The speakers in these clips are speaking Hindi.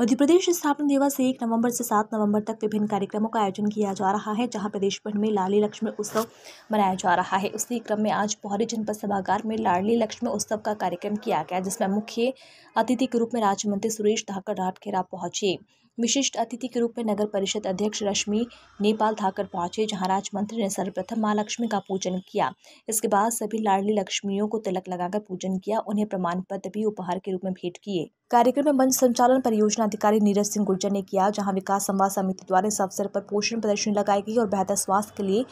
मध्य प्रदेश स्थापना दिवस 1 नवंबर से 7 नवंबर तक विभिन्न कार्यक्रमों का आयोजन किया जा रहा है, जहां प्रदेश भर में लाडली लक्ष्मी उत्सव मनाया जा रहा है। उसी क्रम में आज पोहरी जनपद सभागार में लाडली लक्ष्मी उत्सव का कार्यक्रम किया गया, जिसमें मुख्य अतिथि के रूप में राज्य मंत्री सुरेश धाकड़ राठखेरा पहुंचे। विशिष्ट अतिथि के रूप में नगर परिषद अध्यक्ष रश्मि नेपाल धाकर पहुंचे, जहां राज्य मंत्री ने सर्वप्रथम मां लक्ष्मी का पूजन किया। इसके बाद सभी लाडली लक्ष्मियों को तिलक लगाकर पूजन किया, उन्हें प्रमाण पत्र भी उपहार के रूप में भेंट किए। कार्यक्रम में मंच संचालन परियोजना अधिकारी नीरज सिंह गुर्जर ने किया, जहां विकास संवाद समिति द्वारा इस अवसर पर पोषण प्रदर्शनी लगाई गई और बेहतर स्वास्थ्य के लिए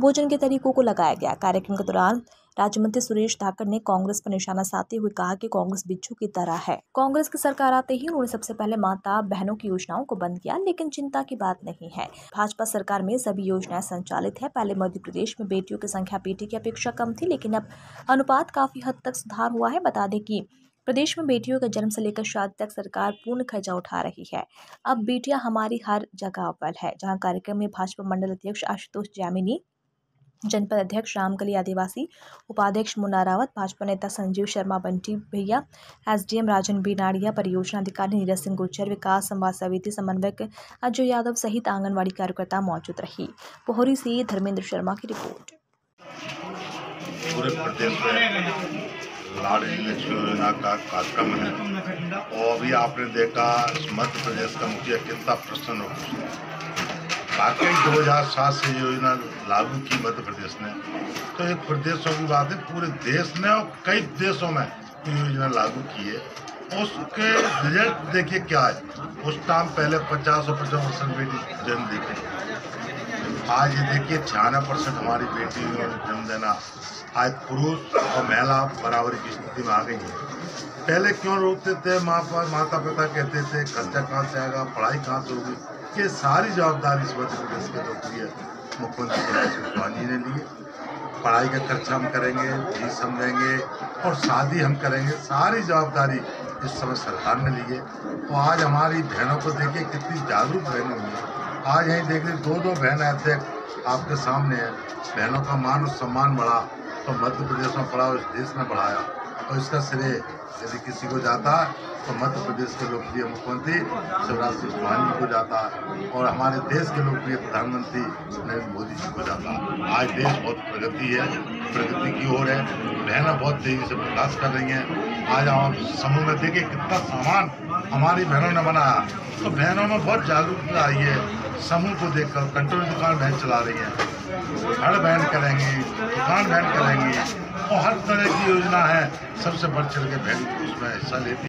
भोजन के तरीकों को लगाया गया। कार्यक्रम के दौरान राज्य मंत्री सुरेश धाकड़ ने कांग्रेस पर निशाना साधते हुए कहा कि कांग्रेस बिच्छू की तरह है। कांग्रेस की सरकार आते ही उन्होंने सबसे पहले माता बहनों की योजनाओं को बंद किया, लेकिन चिंता की बात नहीं है, भाजपा सरकार में सभी योजनाएं संचालित है। पहले मध्य प्रदेश में बेटियों की संख्या बेटी की अपेक्षा कम थी, लेकिन अब अनुपात काफी हद तक सुधार हुआ है। बता दें कि प्रदेश में बेटियों के जन्म से लेकर शादी तक सरकार पूर्ण खर्चा उठा रही है। अब बेटियां हमारी हर जगह पर है, जहाँ कार्यक्रम में भाजपा मंडल अध्यक्ष आशुतोष जैमिनी, जनपद अध्यक्ष रामकली आदिवासी, उपाध्यक्ष मुनारावत, भाजपा नेता संजीव शर्मा बंटी भैया, एसडीएम राजन बिनाडिया, परियोजना अधिकारी नीरज सिंह गुर्जर, विकास संवाद समिति समन्वयक अजय यादव सहित आंगनवाड़ी कार्यकर्ता मौजूद रही। पोहरी से धर्मेंद्र शर्मा की रिपोर्ट। पूरे प्रदेश में लाडली लक्ष्मी योजना का कार्यक्रम है और अभी आपने देखा मध्य प्रदेश का मुखिया कितना प्रसन्न हो। बाकी 2007 से योजना लागू की मध्य प्रदेश ने, तो एक प्रदेशों की बात है, पूरे देश में और कई देशों में योजना लागू की है। उसके रिजल्ट देखिए क्या है। उस टाइम पहले 50 और 55% बेटी जन्म देखे, आज ये देखिए 96% हमारी बेटी जन्म देना। आज पुरुष और महिला बराबरी की स्थिति में आ गई है। पहले क्यों रोकते थे? माता पिता कहते थे खर्चा कहाँ से आएगा, पढ़ाई कहाँ से होगी, के सारी जवाबदारी इस मध्य प्रदेश के लोकप्रिय मुख्यमंत्री ने लिए। पढ़ाई का खर्चा हम करेंगे, फीस हम देंगे और शादी हम करेंगे, सारी जवाबदारी इस समय सरकार ने ली है। तो आज हमारी बहनों को देखिए कितनी जागरूक बहनें हुई हैं। आज यहीं देखिए 2-2 बहन ऐसे आपके सामने हैं। बहनों का मान और सम्मान बढ़ा, तो मध्य प्रदेश में बढ़ा और इस देश में बढ़ाया। और इसका श्रेय यदि किसी को जाता तो मध्य प्रदेश के लोकप्रिय मुख्यमंत्री शिवराज सिंह को जाता और हमारे देश के लोकप्रिय प्रधानमंत्री नरेंद्र मोदी जी को जाता। आज देश बहुत प्रगति की ओर है। बहनें बहुत तेज़ी से विकास कर रही हैं। आज हम समूह में देखें कितना सामान हमारी बहनों ने बनाया, तो बहनों में बहुत जागरूकता आई है। समूह को देखकर कंट्रोल दुकान बहन चला रही है, घर बहन करेंगी, दुकान बहन करेंगी और हर तरह की योजना है। सबसे बढ़ चढ़ के बहन उसमें हिस्सा लेती